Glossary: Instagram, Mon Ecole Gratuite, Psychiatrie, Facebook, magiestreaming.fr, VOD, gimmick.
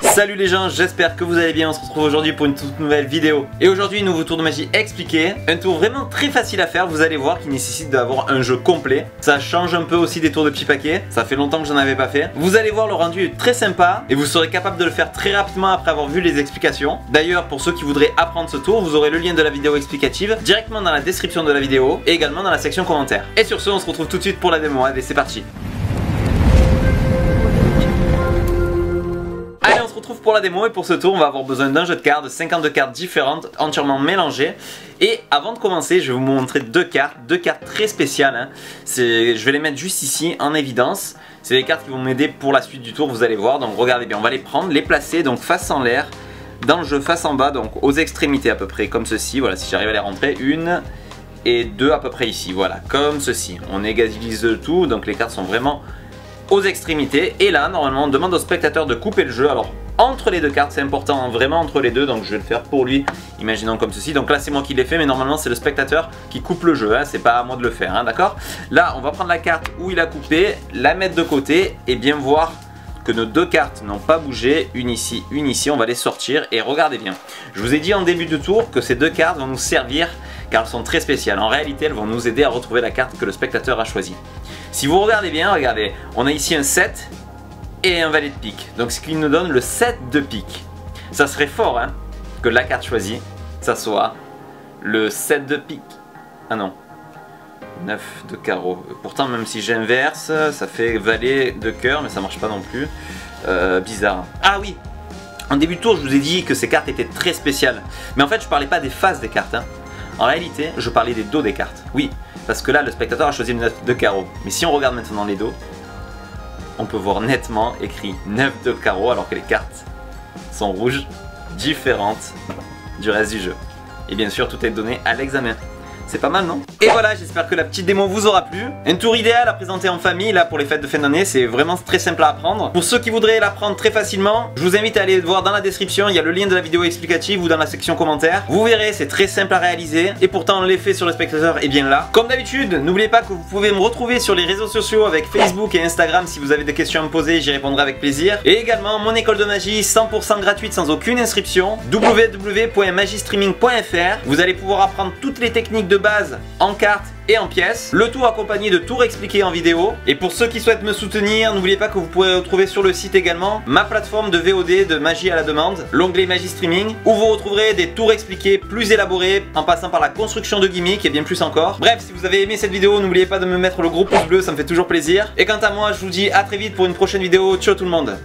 Salut les gens, j'espère que vous allez bien, on se retrouve aujourd'hui pour une toute nouvelle vidéo. Et aujourd'hui, nouveau tour de magie expliqué, un tour vraiment très facile à faire, vous allez voir, qui nécessite d'avoir un jeu complet. Ça change un peu aussi des tours de petits paquets, ça fait longtemps que j'en avais pas fait. Vous allez voir, le rendu est très sympa et vous serez capable de le faire très rapidement après avoir vu les explications. D'ailleurs, pour ceux qui voudraient apprendre ce tour, vous aurez le lien de la vidéo explicative directement dans la description de la vidéo et également dans la section commentaires. Et sur ce, on se retrouve tout de suite pour la démo, allez c'est parti. Pour la démo et pour ce tour on va avoir besoin d'un jeu de cartes, de 52 cartes différentes entièrement mélangées. Et avant de commencer je vais vous montrer deux cartes très spéciales hein. Je vais les mettre juste ici en évidence. C'est les cartes qui vont m'aider pour la suite du tour, vous allez voir. Donc regardez bien, on va les prendre, les placer donc face en l'air dans le jeu, face en bas, donc aux extrémités à peu près comme ceci. Voilà, si j'arrive à les rentrer, une et deux à peu près ici, voilà comme ceci. On égalise le tout, donc les cartes sont vraiment aux extrémités. Et là normalement on demande au spectateur de couper le jeu, alors entre les deux cartes, c'est important, hein, vraiment entre les deux. Donc je vais le faire pour lui, imaginons comme ceci. Donc là c'est moi qui l'ai fait, mais normalement c'est le spectateur qui coupe le jeu, hein, c'est pas à moi de le faire, hein, d'accord. Là on va prendre la carte où il a coupé, la mettre de côté et bien voir que nos deux cartes n'ont pas bougé, une ici, on va les sortir. Et regardez bien, je vous ai dit en début de tour que ces deux cartes vont nous servir car elles sont très spéciales. En réalité elles vont nous aider à retrouver la carte que le spectateur a choisie. Si vous regardez bien, regardez, on a ici un 7 et un valet de pique, donc ce qui nous donne le 7 de pique. Ça serait fort hein, que la carte choisie ça soit le 7 de pique. Ah non, 9 de carreau. Pourtant même si j'inverse ça fait valet de cœur, mais ça marche pas non plus, bizarre. Ah oui, en début de tour je vous ai dit que ces cartes étaient très spéciales, mais en fait je parlais pas des faces des cartes hein. En réalité je parlais des dos des cartes. Oui, parce que là le spectateur a choisi le 9 de carreau, mais si on regarde maintenant les dos, on peut voir nettement écrit 9 de carreau alors que les cartes sont rouges, différentes du reste du jeu. Et bien sûr tout est donné à l'examen. C'est pas mal non? Et voilà, j'espère que la petite démo vous aura plu. Un tour idéal à présenter en famille là pour les fêtes de fin d'année, c'est vraiment très simple à apprendre. Pour ceux qui voudraient l'apprendre très facilement, je vous invite à aller voir dans la description, il y a le lien de la vidéo explicative ou dans la section commentaires. Vous verrez, c'est très simple à réaliser et pourtant l'effet sur le spectateur est bien là. Comme d'habitude, n'oubliez pas que vous pouvez me retrouver sur les réseaux sociaux avec Facebook et Instagram. Si vous avez des questions à me poser, j'y répondrai avec plaisir. Et également mon école de magie 100% gratuite sans aucune inscription, www.magiestreaming.fr. Vous allez pouvoir apprendre toutes les techniques de base en cartes et en pièces, le tout accompagné de tours expliqués en vidéo. Et pour ceux qui souhaitent me soutenir, n'oubliez pas que vous pourrez retrouver sur le site également ma plateforme de VOD de magie à la demande, l'onglet magie streaming, où vous retrouverez des tours expliqués plus élaborés en passant par la construction de gimmicks et bien plus encore. Bref, si vous avez aimé cette vidéo, n'oubliez pas de me mettre le gros pouce bleu, ça me fait toujours plaisir. Et quant à moi, je vous dis à très vite pour une prochaine vidéo. Ciao tout le monde.